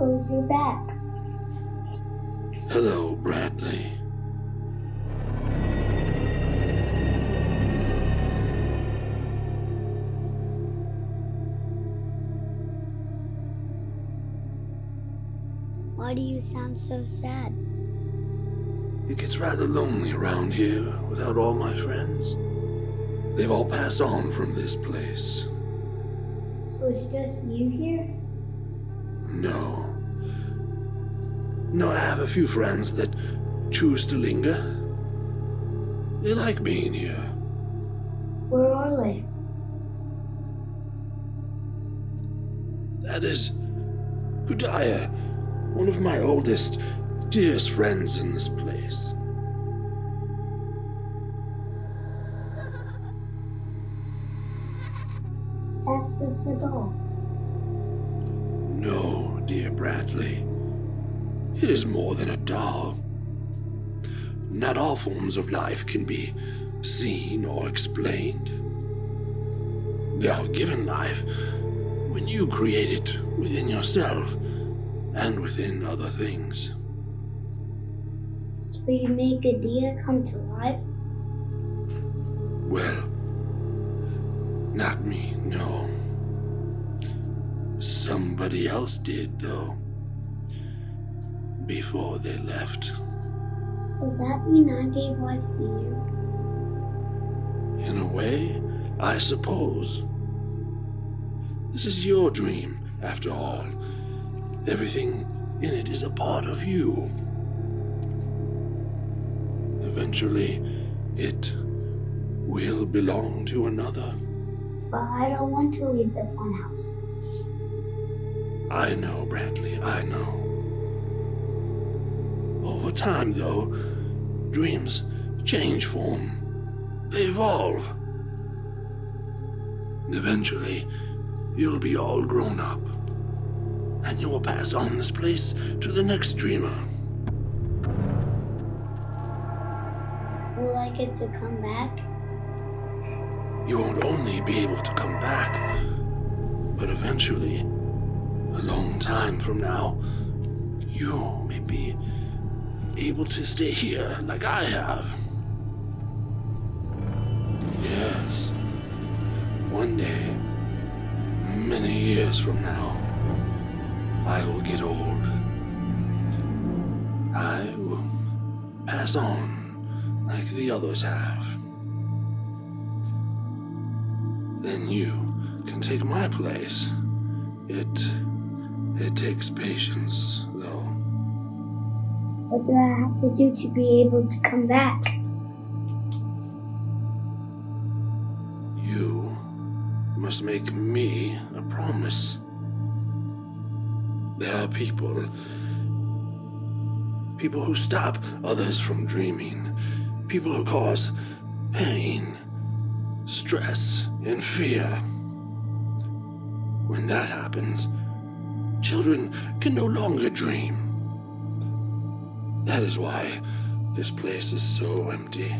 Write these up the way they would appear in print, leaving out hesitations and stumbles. goes your back. Hello, Brantley. Why do you sound so sad? It gets rather lonely around here without all my friends. They've all passed on from this place. So it's just you here? No. No, I have a few friends that choose to linger. They like being here. Where are they? That is Gudaya, one of my oldest, dearest friends in this place. That's the doll. No, dear Brantley. It is more than a doll. Not all forms of life can be seen or explained. They are given life when you create it within yourself and within other things. So you make a deer come to life? Well, not me, no. Somebody else did, though, before they left. Does that mean I gave life to you? In a way, I suppose. This is your dream, after all. Everything in it is a part of you. Eventually, it will belong to another. But I don't want to leave the funhouse. I know, Brantley, I know. Over time, though, dreams change form. They evolve. Eventually, you'll be all grown up. And you will pass on this place to the next dreamer. Will I get to come back? You won't only be able to come back, but eventually, a long time from now, you may be able to stay here like I have. Yes, one day, many years from now, I will get old. I will pass on like the others have. Then you can take my place. It takes patience, though. What do I have to do to be able to come back? You must make me a promise. There are people who stop others from dreaming, people who cause pain, stress, and fear. When that happens, children can no longer dream. That is why this place is so empty.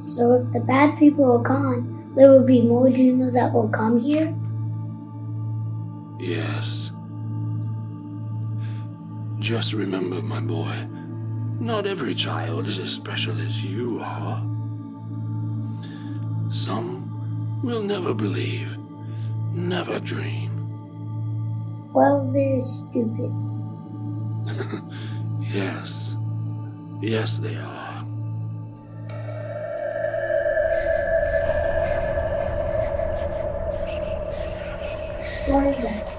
So if the bad people are gone, there will be more dreamers that will come here? Yes. Just remember, my boy, not every child is as special as you are. Some will never believe, never dream. Well, they're stupid. Yes. Yes, they are. What is that?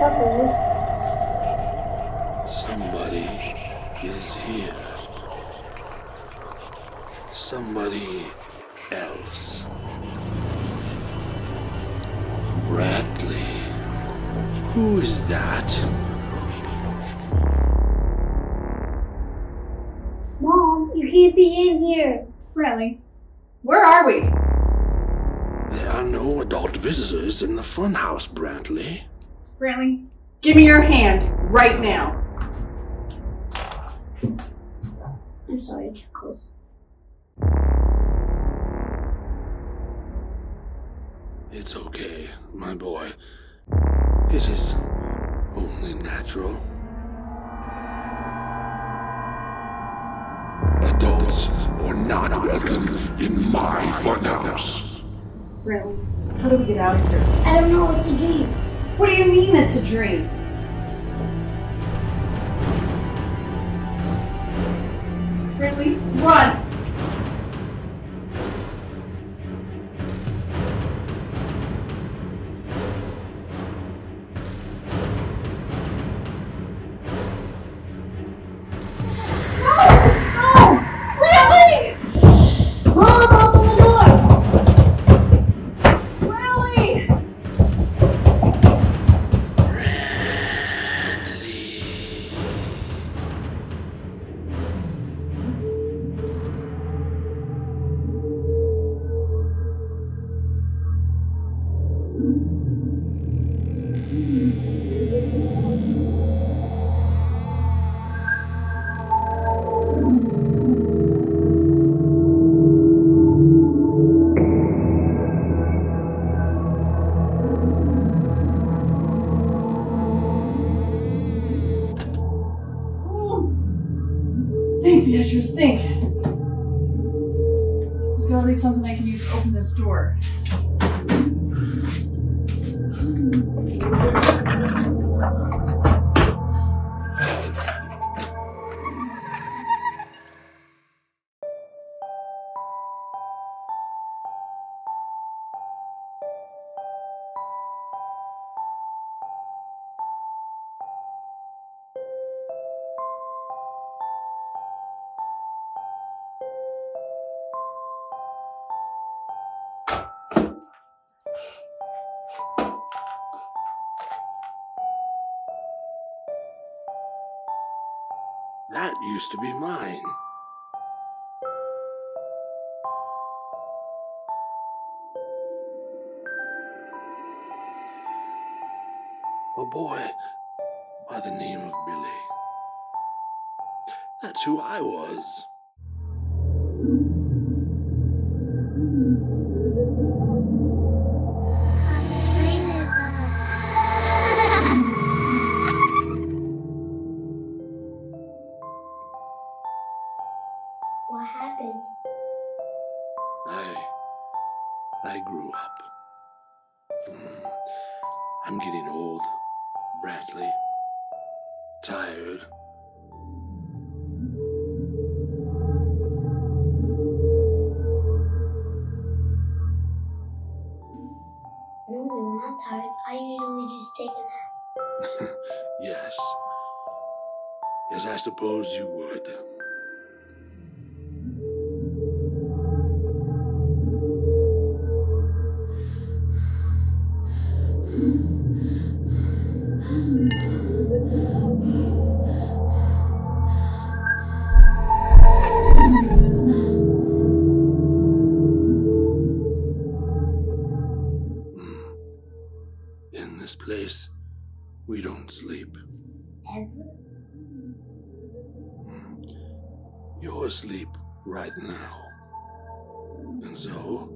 Bubbles. Somebody is here. Somebody else. Brantley, who is that? Mom, you can't be in here. Brantley, where are we? There are no adult visitors in the funhouse, Brantley. Brantley, give me your hand right now. I'm sorry, too close. It's okay, my boy. It is only natural. Adults are not welcome in my funhouse. Really? How do we get out of here? I don't know. It's a dream. What do you mean it's a dream? Brantley, run! There's gotta be something I can use to open this door. That used to be mine. A boy by the name of Billy. That's who I was. What happened? I grew up. I'm getting old, Brantley. Tired. No, I'm not tired. I usually just take a nap. Yes. Yes, I suppose you would. In this place, we don't sleep. Ever? You're asleep right now. And so,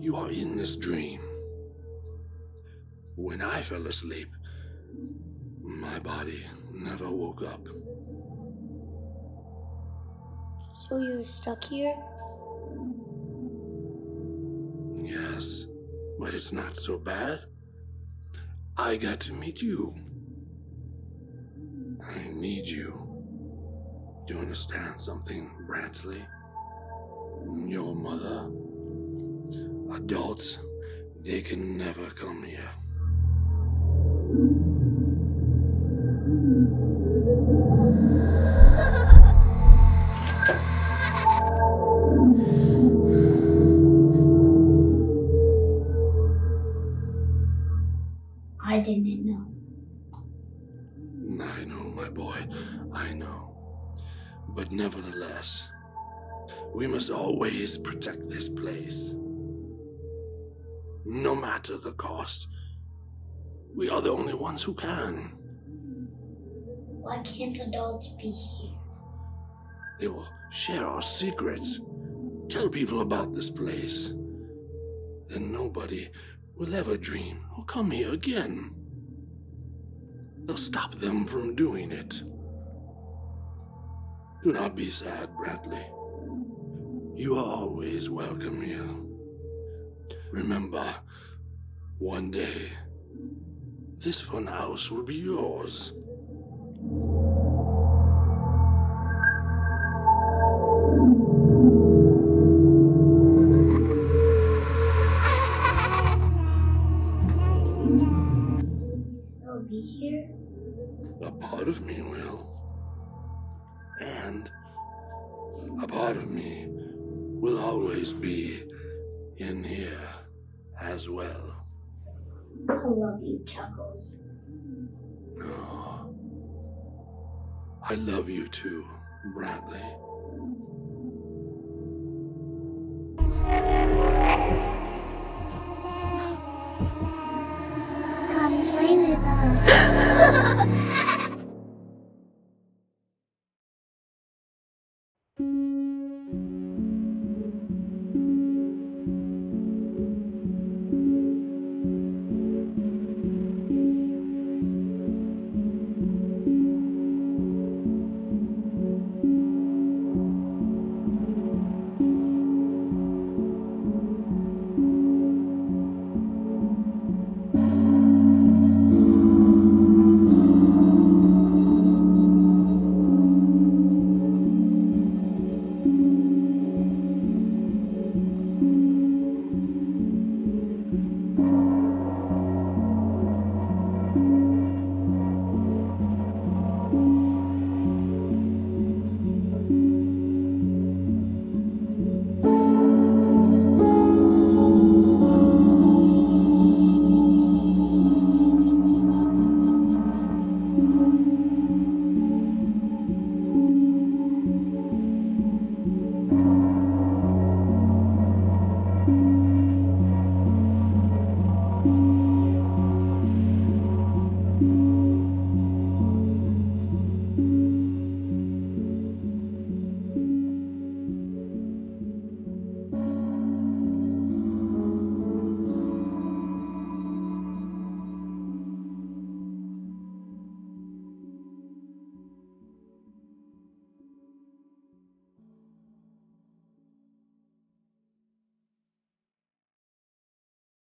you are in this dream. When I fell asleep, my body never woke up. So you were stuck here? Yes, but it's not so bad. I got to meet you. I need you. Do you understand something, Brantley? Your mother? Adults, they can never come here. I didn't know. I know, my boy, I know. But nevertheless, we must always protect this place. No matter the cost, we are the only ones who can. Why can't adults be here? They will share our secrets, tell people about this place. then nobody will ever dream or come here again. They'll stop them from doing it. Do not be sad, Brantley. You are always welcome here. Remember, one day, this fun house will be yours. I'll be here? A part of me will. And a part of me will always be in here as well. I love you, Chuckles. No. I love you too, Brantley.